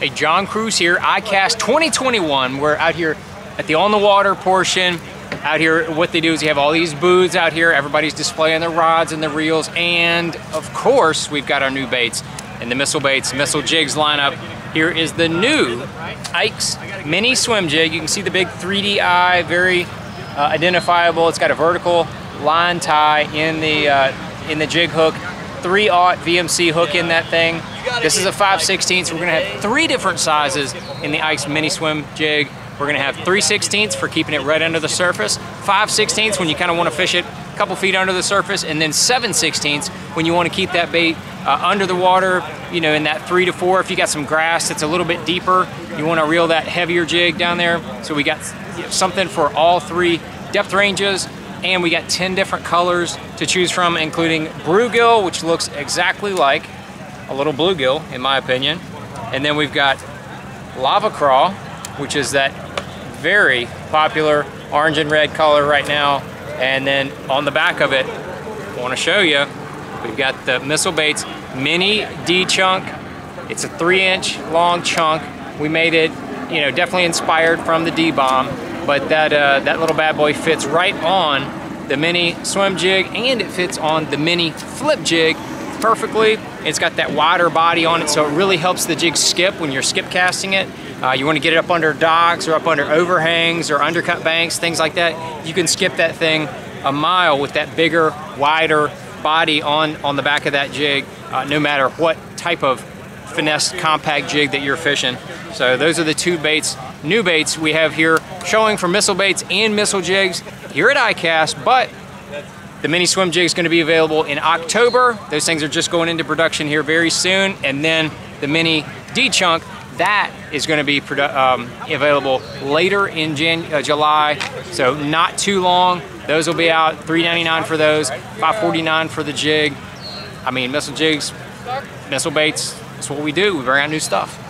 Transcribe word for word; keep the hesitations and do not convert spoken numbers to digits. a John Crews here, ICAST twenty twenty-one. We're out here at the on the water portion. Out here, what they do is you have all these booths out here. Everybody's displaying their rods and their reels. And of course, we've got our new baits and the Missile Baits, Missile Jigs lineup. Here is the new Ike's Mini Swim Jig. You can see the big three D eye, very uh, identifiable. It's got a vertical line tie in the, uh, in the jig hook. three aught V M C hook in that thing. This is a five sixteenths. We're gonna have three different sizes in the Ike's Mini Swim Jig. We're gonna have three sixteenths for keeping it right under the surface, five sixteenths when you kinda wanna fish it a couple feet under the surface, and then seven sixteenths when you wanna keep that bait uh, under the water, you know, in that three to four. If you got some grass that's a little bit deeper, you wanna reel that heavier jig down there. So we got something for all three depth ranges, and we got ten different colors to choose from, including Brewgill, which looks exactly like a little bluegill, in my opinion. And then we've got Lava Craw, which is that very popular orange and red color right now. And then on the back of it, I wanna show you, we've got the Missile Baits Mini D-Chunk. It's a three inch long chunk. We made it, you know, definitely inspired from the D Bomb, but that, uh, that little bad boy fits right on the Mini Swim Jig, and it fits on the Mini Flip Jig perfectly. It's got that wider body on it, so it really helps the jig skip when you're skip casting it. Uh, you want to get it up under docks or up under overhangs or undercut banks, things like that. You can skip that thing a mile with that bigger, wider body on, on the back of that jig, uh, no matter what type of finesse compact jig that you're fishing. So those are the two baits, new baits we have here, showing for Missile Baits and Missile Jigs here at ICAST, but the Mini Swim Jig is going to be available in October. Those things are just going into production here very soon. And then the Mini D-Chunk, that is going to be um, available later in Jan uh, July, so not too long. Those will be out, three ninety-nine for those, five forty-nine for the jig. I mean, Missile Jigs, Missile Baits, that's what we do. We bring out new stuff.